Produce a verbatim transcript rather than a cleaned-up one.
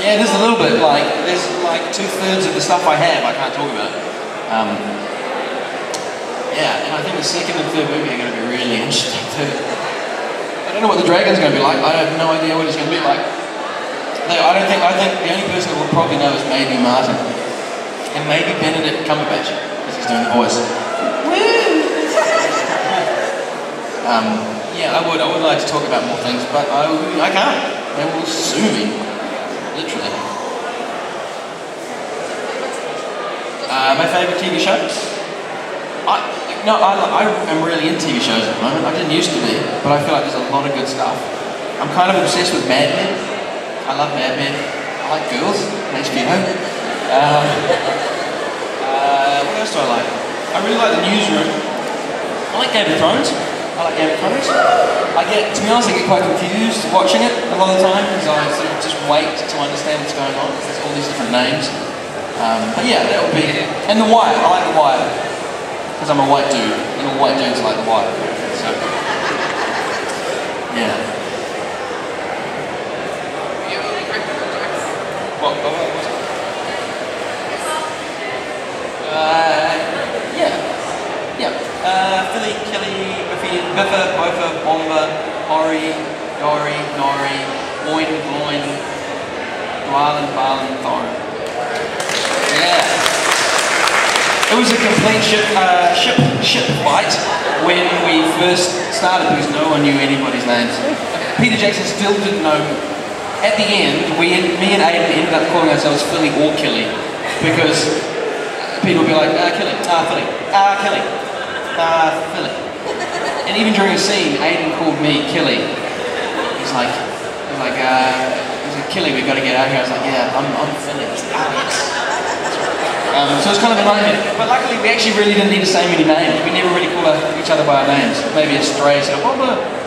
Yeah, there's a little bit. Like, there's like two-thirds of the stuff I have I can't talk about. Um, yeah, and I think the second and third movie are going to be really interesting too. I don't know what the dragon's going to be like. I have no idea what he's going to be like. No, I don't think, I think the only person that will probably know is maybe Martin. And maybe Benedict Cumberbatch, because he's doing the voice. um, yeah, I would, I would like to talk about more things, but I, I can't. They will sue me. Literally. Uh, my favourite T V shows? I, no, I, I am really into T V shows at the moment. I didn't used to be, but I feel like there's a lot of good stuff. I'm kind of obsessed with Mad Men. I love Mad Men. I like Girls on H B O. Um, uh, what else do I like? I really like The Newsroom. I like Game of Thrones. I like Game of Thrones. I get, to be honest, I get quite confused watching it a lot of the time because I sort of just wait to understand what's going on because there's all these different names. Um, but yeah, that would be it. And The Wire. I like The Wire because I'm a white dude, and all white dudes like The Wire. So yeah. What? What was it? Uh, yeah. Yeah. Uh, Philly, Kelly. Biffa, Bofa, Bomba, Ori, Dori, Nori, Moin, Moin, Dwalan, Balan, Thorin. Yeah. It was a complete ship, uh, ship, ship fight when we first started because no one knew anybody's names. Peter Jackson still didn't know. At the end, we, me and Aiden ended up calling ourselves Philly or Killy because people would be like, ah, Killy, ah, Philly, ah, Killy, ah, Philly. And even during a scene, Aiden called me Killy. He's like, he's like, uh, he's like, Killy, we've got to get out of here. I was like, yeah, I'm, I'm Philly. Um, so it's kind of a nightmare. But luckily, we actually really didn't need to say many names. We never really called each other by our names. Maybe a stray said, "What?"